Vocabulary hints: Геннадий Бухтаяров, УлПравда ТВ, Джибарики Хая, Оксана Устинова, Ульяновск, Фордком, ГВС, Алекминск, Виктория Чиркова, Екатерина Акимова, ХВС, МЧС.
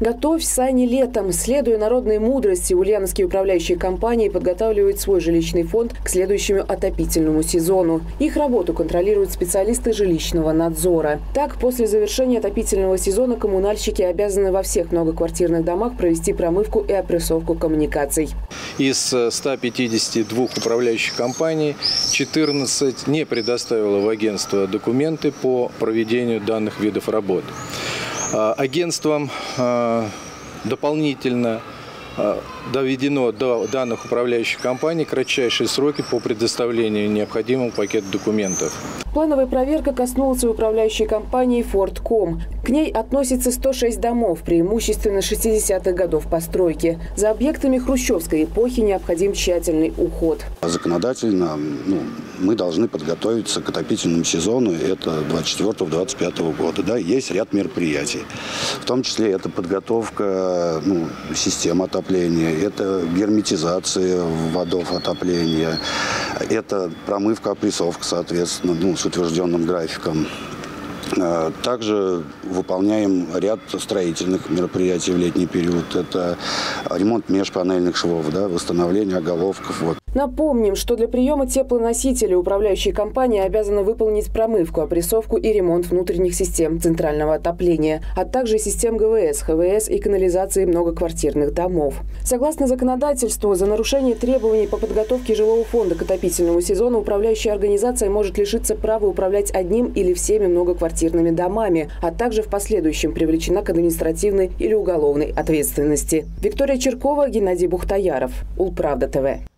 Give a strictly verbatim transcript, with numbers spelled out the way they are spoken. Готовь сани летом. Следуя народной мудрости, ульяновские управляющие компании подготавливают свой жилищный фонд к следующему отопительному сезону. Их работу контролируют специалисты жилищного надзора. Так, после завершения отопительного сезона коммунальщики обязаны во всех многоквартирных домах провести промывку и опрессовку коммуникаций. Из ста пятидесяти двух управляющих компаний четырнадцать не предоставило в агентство документы по проведению данных видов работ. Агентством дополнительно доведено до данных управляющих компаний кратчайшие сроки по предоставлению необходимого пакета документов. Плановая проверка коснулась и управляющей компании «Фордком». К ней относится сто шесть домов, преимущественно шестидесятых годов постройки. За объектами хрущевской эпохи необходим тщательный уход. Законодательно ну, мы должны подготовиться к отопительному сезону, это двадцать четвёртого — двадцать пятого года. Да, есть ряд мероприятий, в том числе это подготовка ну, систем отопления, это герметизация водов отопления, это промывка, опрессовка, соответственно, ну, с утвержденным графиком. Также выполняем ряд строительных мероприятий в летний период. Это ремонт межпанельных швов, да, восстановление оголовков. Вот. Напомним, что для приема теплоносителей управляющие компании обязаны выполнить промывку, опрессовку и ремонт внутренних систем центрального отопления, а также систем ГВС, ХВС и канализации многоквартирных домов. Согласно законодательству, за нарушение требований по подготовке жилого фонда к отопительному сезону управляющая организация может лишиться права управлять одним или всеми многоквартирными домами, а также в последующем привлечена к административной или уголовной ответственности. Виктория Чиркова, Геннадий Бухтаяров, Улправда ТВ.